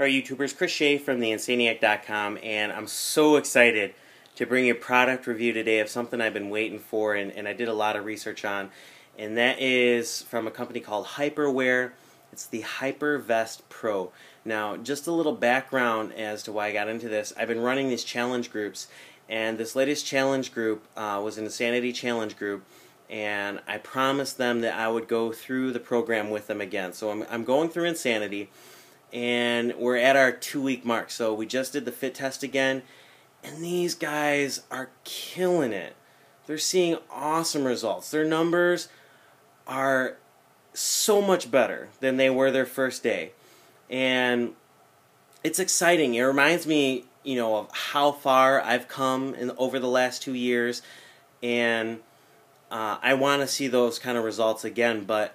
our YouTubers, Chris Shea from TheInsaniac.com, and I'm so excited to bring you a product review today of something I've been waiting for and I did a lot of research on, and that is from a company called Hyperwear. It's the Hyper Vest Pro. Now, just a little background as to why I got into this. I've been running these challenge groups, and this latest challenge group was an Insanity challenge group, and I promised them that I would go through the program with them again. So I'm going through Insanity, and we're at our 2-week mark. So we just did the fit test again, and these guys are killing it. They're seeing awesome results. Their numbers are so much better than they were their first day, and it's exciting. It reminds me, you know, of how far I've come over the last 2 years, and I want to see those kind of results again. But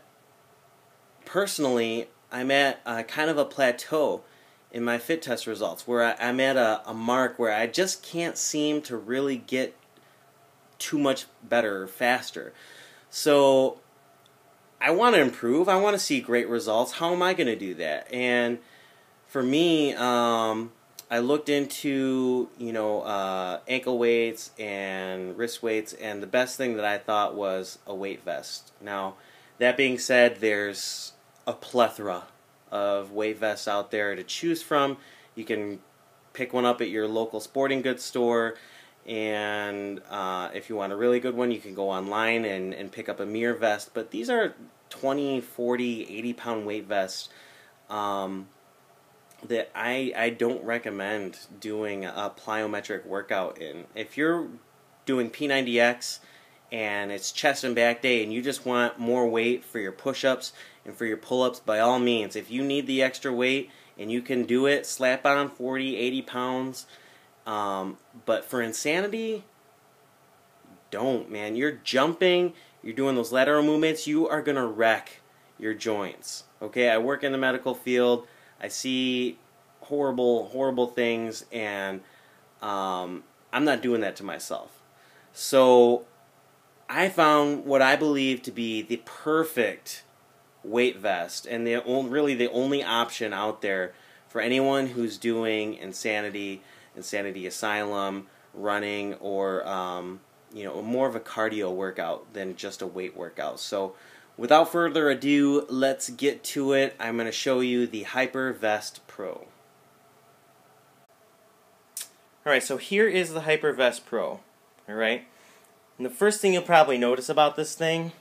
personally, I'm at kind of a plateau in my fit test results, where I'm at a mark where I just can't seem to really get too much better or faster. So I want to improve. I want to see great results. How am I going to do that? And for me, I looked into, you know, ankle weights and wrist weights, and the best thing that I thought was a weight vest. Now, that being said, there's a plethora of weight vests out there to choose from. You can pick one up at your local sporting goods store, and if you want a really good one, you can go online and pick up a Mir vest. But these are 20, 40, 80-pound weight vests that I don't recommend doing a plyometric workout in. If you're doing P90X and it's chest and back day and you just want more weight for your push-ups and for your pull-ups, by all means, if you need the extra weight and you can do it, slap on 40, 80 pounds. But for Insanity, don't, man. You're jumping, you're doing those lateral movements, you are going to wreck your joints. Okay, I work in the medical field. I see horrible, horrible things, and I'm not doing that to myself. So I found what I believe to be the perfect weight vest, and really the only option out there for anyone who's doing Insanity, Insanity Asylum, running, or you know, more of a cardio workout than just a weight workout. So without further ado, let's get to it. I'm going to show you the Hyper Vest Pro. Alright, so here is the Hyper Vest Pro. Alright, and the first thing you'll probably notice about this thing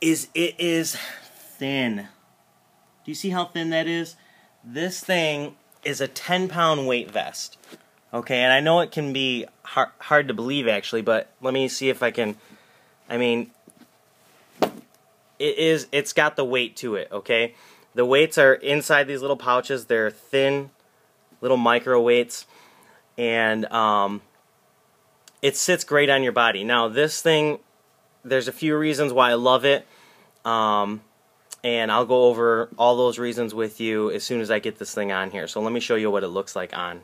is it is thin. Do you see how thin that is? This thing is a 10-pound weight vest. Okay, and I know it can be hard to believe, actually, but let me see if I can. I mean, it's got the weight to it, okay? The weights are inside these little pouches. They're thin little micro weights, and it sits great on your body. Now, this thing, there's a few reasons why I love it, and I'll go over all those reasons with you as soon as I get this thing on here. So let me show you what it looks like on.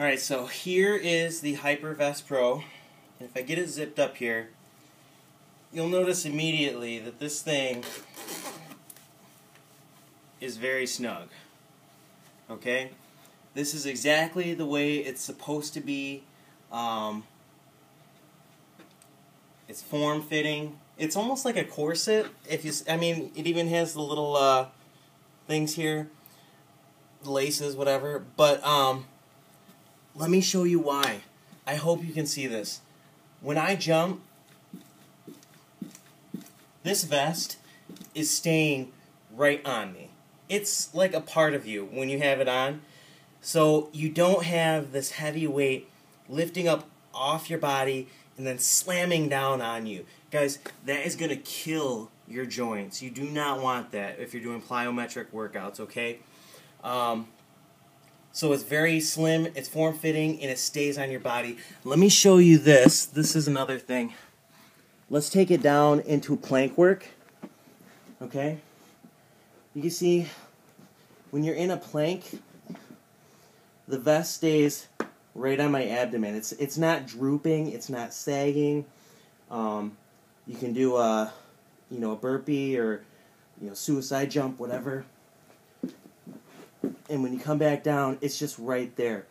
Alright, so here is the Hyper Vest Pro. If I get it zipped up here, you'll notice immediately that this thing is very snug. Okay? This is exactly the way it's supposed to be. It's form-fitting. It's almost like a corset. If you, I mean, it even has the little things here, laces, whatever. But let me show you why. I hope you can see this. When I jump, this vest is staying right on me. It's like a part of you when you have it on. So you don't have this heavy weight lifting up off your body and then slamming down on you. Guys, that is going to kill your joints. You do not want that if you're doing plyometric workouts, okay? So it's very slim, it's form-fitting, and it stays on your body. Let me show you this. This is another thing. Let's take it down into plank work, okay? You can see when you're in a plank, the vest stays right on my abdomen. It's not drooping, it's not sagging. You can do a burpee or you know, suicide jump, whatever. And when you come back down, it's just right there.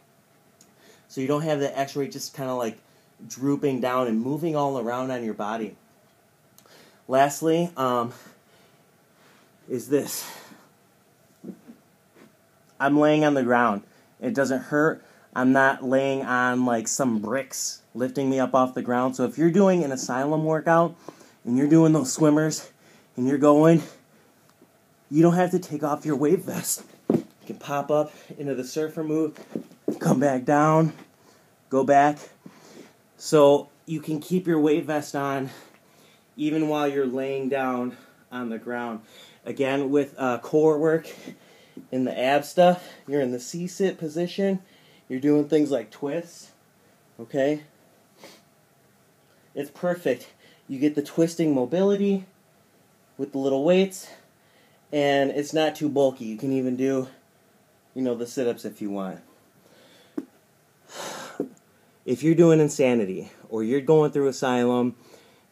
So you don't have the X-ray just kind of like drooping down and moving all around on your body. Lastly, is this. I'm laying on the ground. It doesn't hurt. I'm not laying on like some bricks lifting me up off the ground. So if you're doing an asylum workout and you're doing those swimmers and you're going, you don't have to take off your wave vest. You can pop up into the surfer move, come back down, go back. So you can keep your wave vest on even while you're laying down on the ground. Again, with core work in the ab stuff, you're in the C-sit position. You're doing things like twists, okay? It's perfect. You get the twisting mobility with the little weights, and it's not too bulky. You can even do, you know, the sit-ups if you want. If you're doing Insanity, or you're going through Asylum,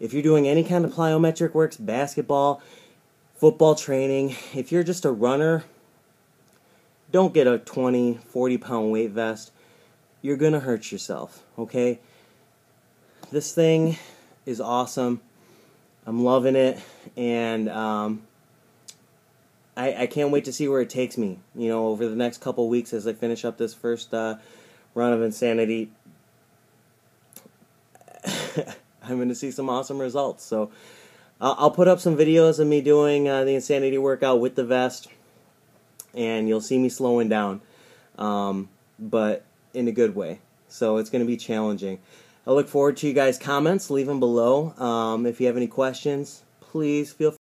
if you're doing any kind of plyometric works, basketball, football training, if you're just a runner, don't get a 20, 40-pound weight vest. You're going to hurt yourself, okay? This thing is awesome. I'm loving it, and I can't wait to see where it takes me, you know, over the next couple weeks as I finish up this first run of Insanity. I'm going to see some awesome results. So I'll put up some videos of me doing the Insanity workout with the vest, and you'll see me slowing down, but in a good way. So it's going to be challenging. I look forward to you guys' comments. Leave them below. If you have any questions, please feel free.